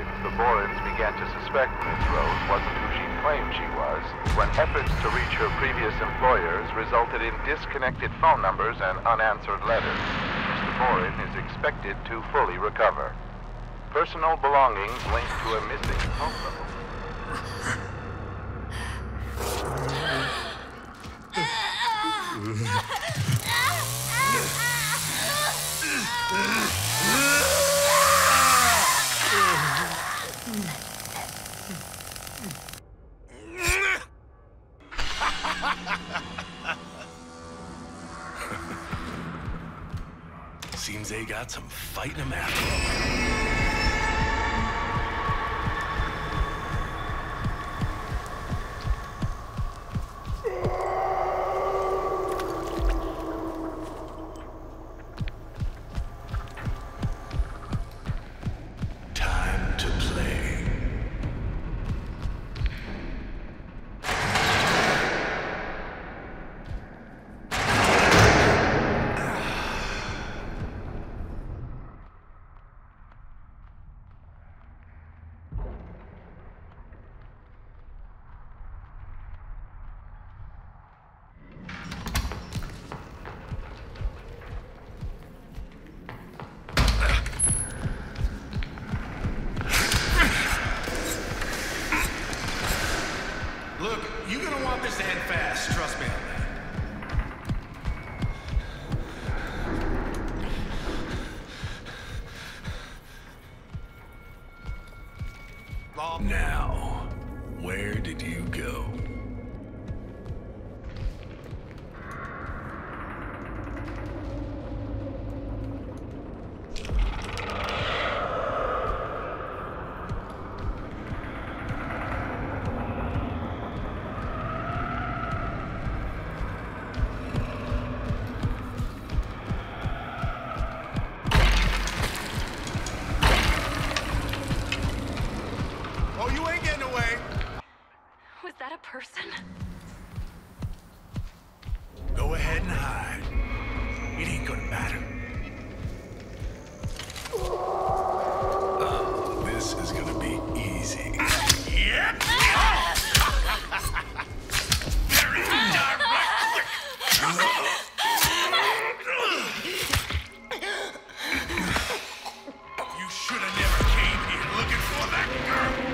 information, the Borens began to suspect Miss Rose wasn't who she claimed she was, when efforts to reach her previous employers resulted in disconnected phone numbers and unanswered letters. Mr. Boren is expected to fully recover. Personal belongings linked to a missing phone number. Seems they got some fight in them after all. You're gonna want this to end fast, trust me. Now, where did you go? Person? Go ahead and hide. It ain't gonna matter. This is gonna be easy. Yep! Very direct. You should have never came here looking for that girl.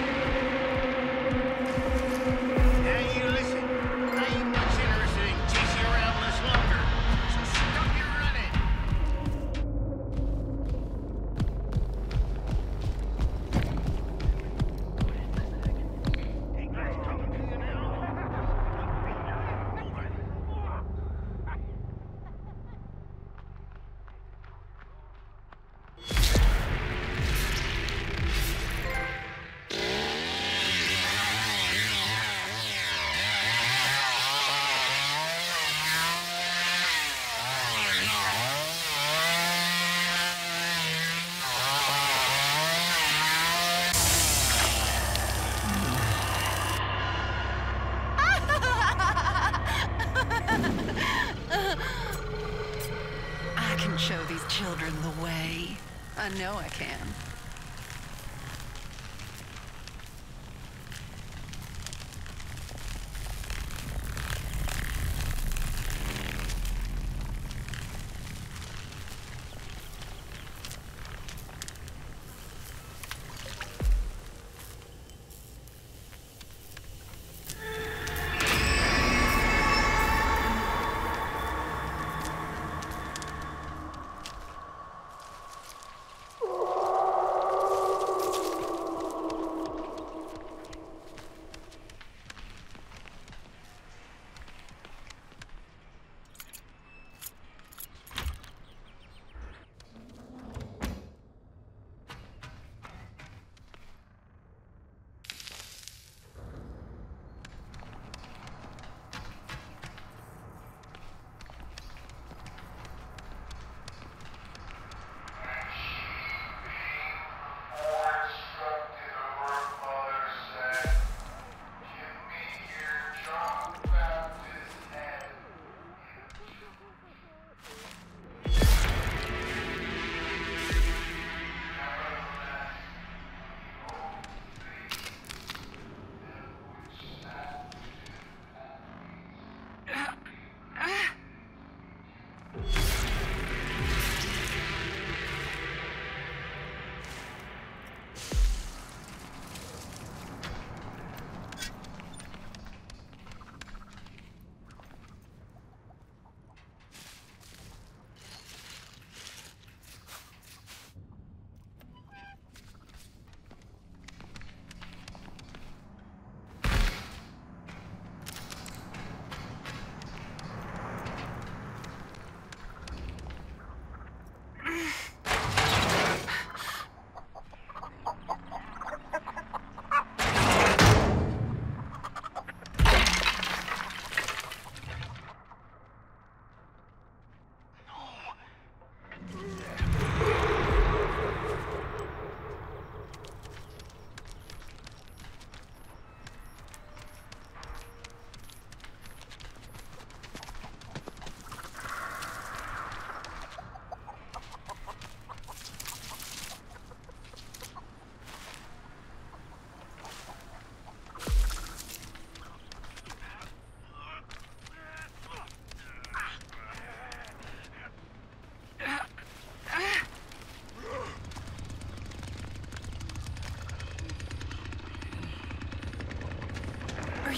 Show these children the way. I know I can.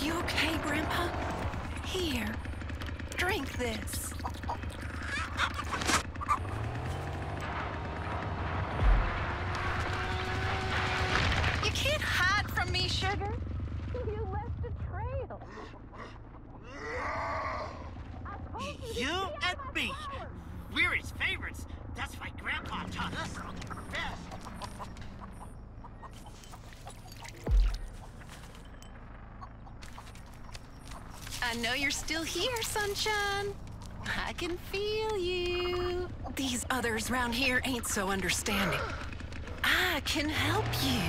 You okay, Grandpa? Here, drink this. You can't hide from me, sugar. You left a trail. You and me, we're his favorites. That's why Grandpa taught us all the best. I know you're still here, sunshine. I can feel you. These others round here ain't so understanding. I can help you.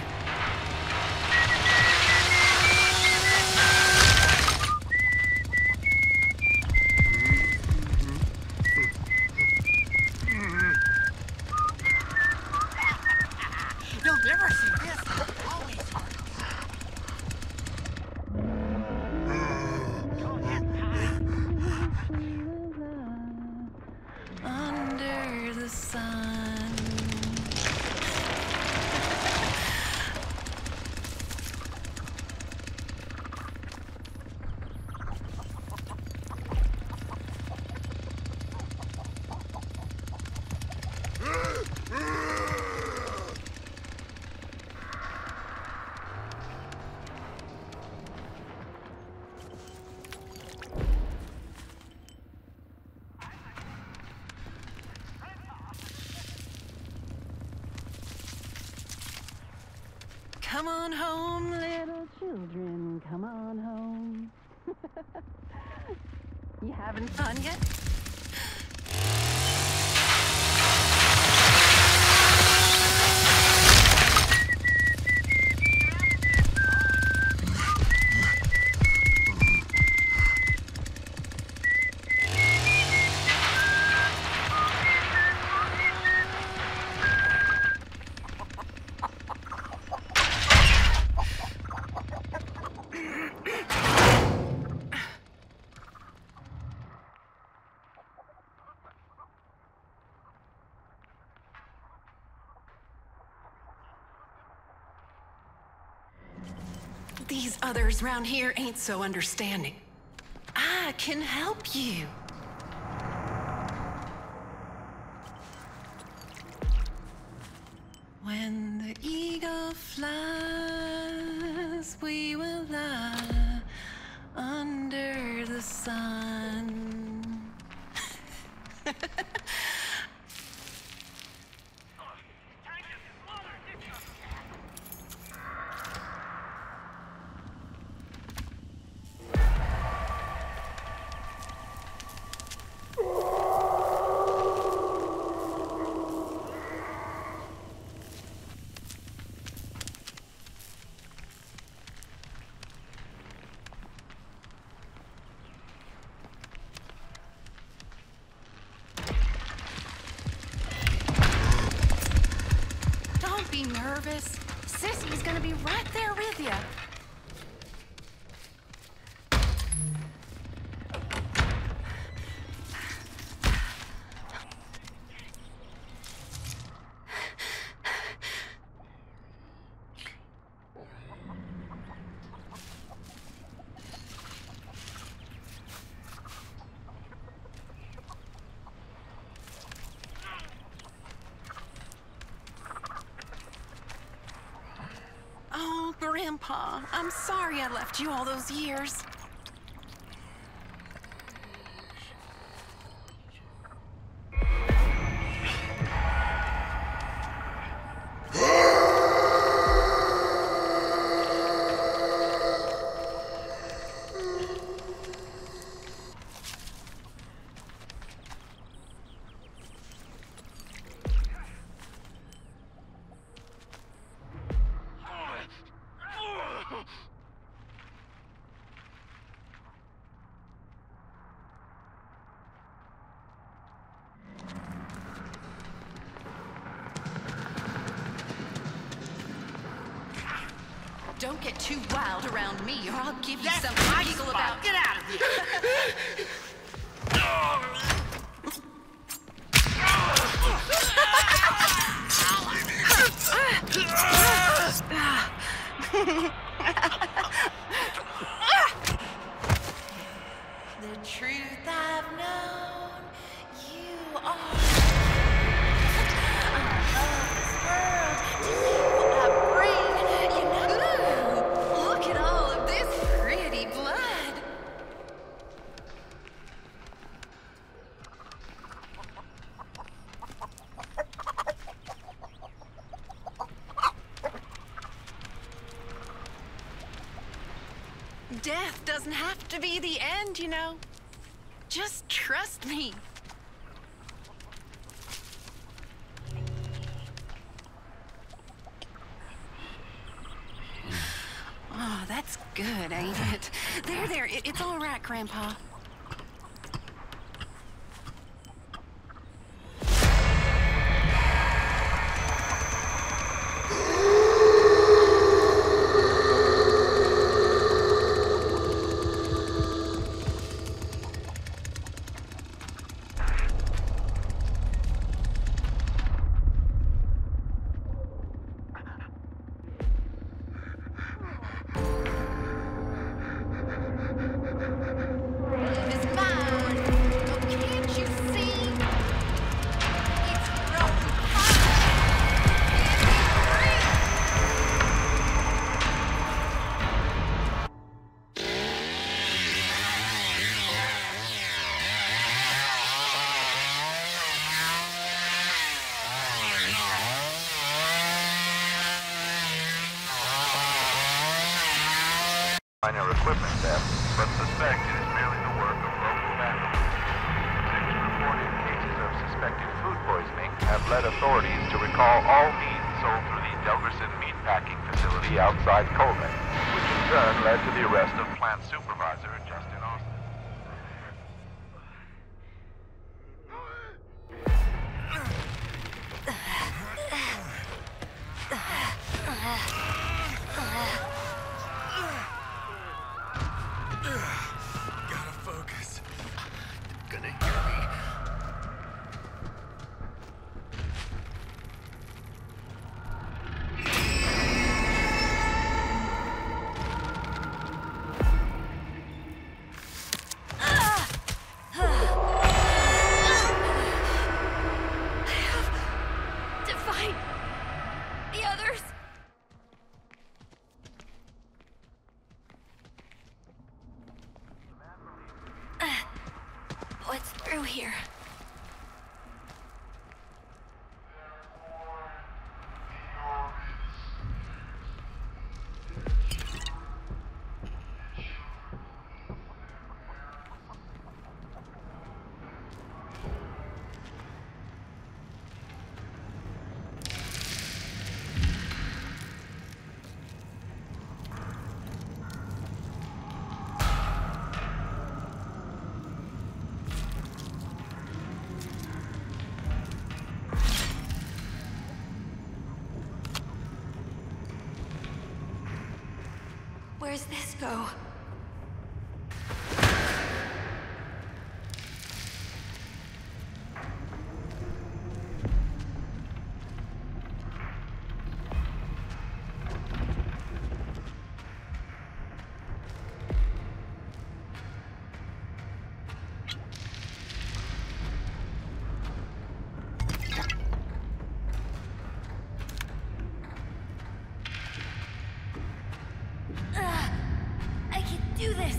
You'll never see this. Come on home, little children, come on home. You having fun yet? These others round here ain't so understanding. I can help you. When the eagle flies, we will lie under the sun. Be nervous. Sissy's gonna be right there with you. Grandpa, I'm sorry I left you all those years. Don't get too wild around me, or I'll give you something to giggle about. Get out of here! Death doesn't have to be the end, you know. Just trust me. Oh, that's good, ain't it? There, there. It's all right, Grandpa. Minor equipment theft, but suspect it is merely the work of local vandals. 6 reported cases of suspected food poisoning have led authorities to recall all meat sold through the Delgerson Meat Packing Facility outside Coleman, which in turn led to the arrest of plant supervisor Justin. What's through here? Where does this go? Do this!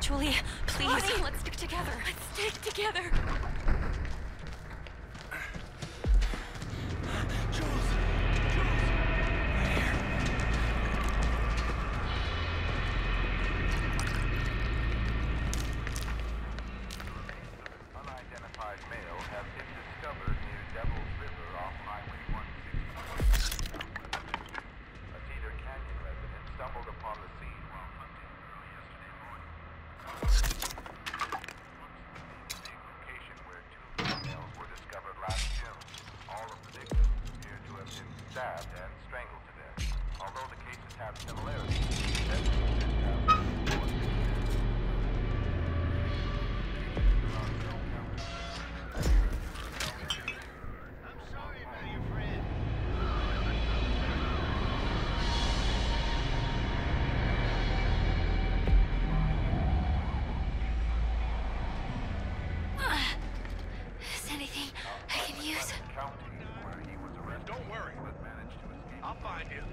Julie, please. Mommy, let's stick together. Let's stick together. Location where two is? Don't worry. I'll find him.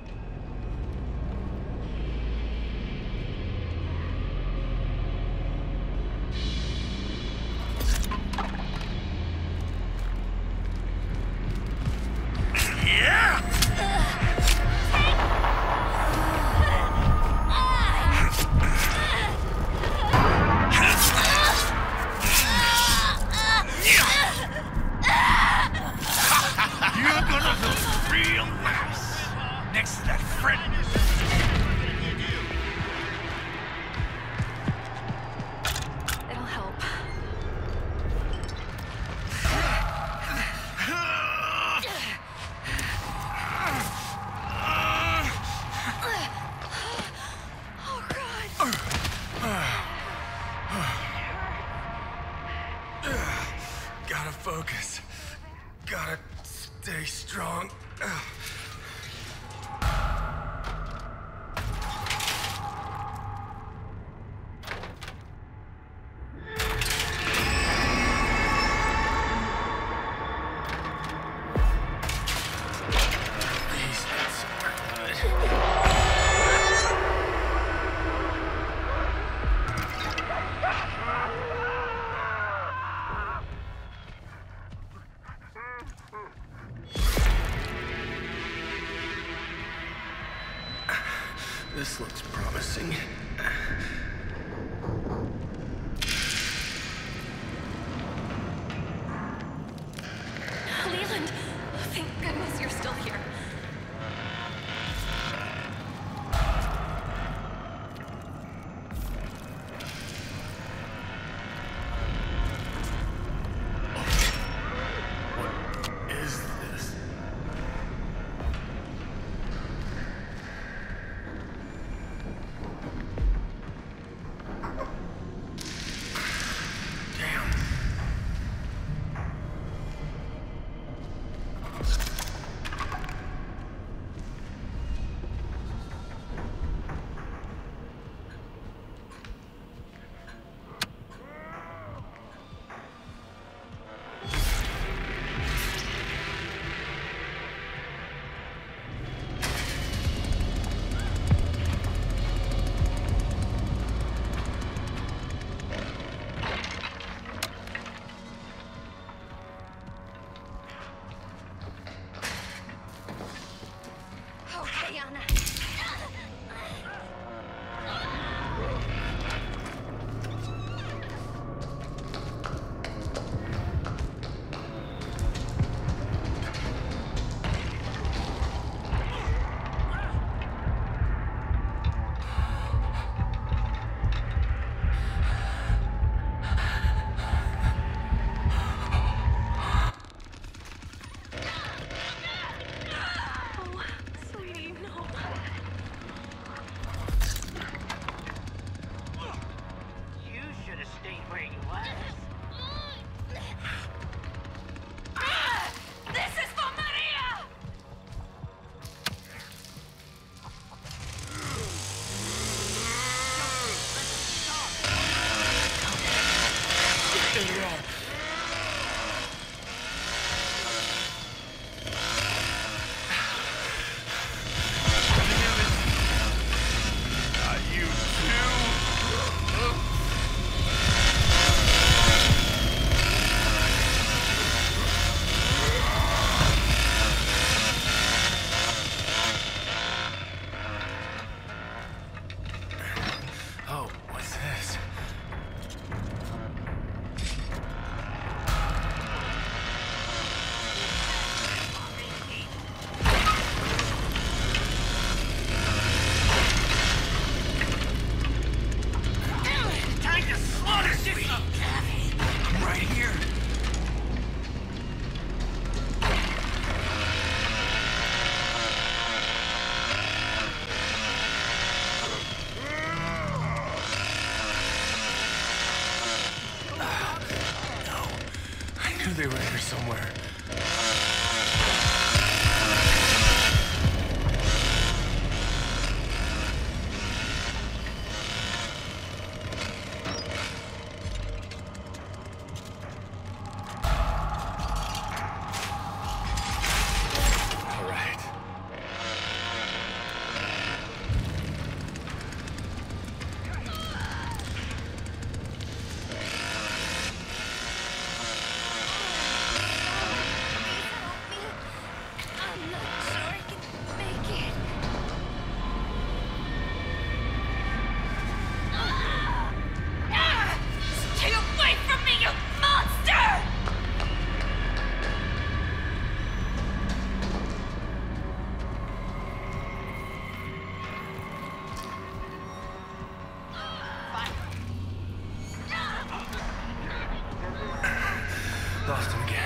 This looks promising. Leland, thank goodness you're still here. They were here somewhere. Lost him again.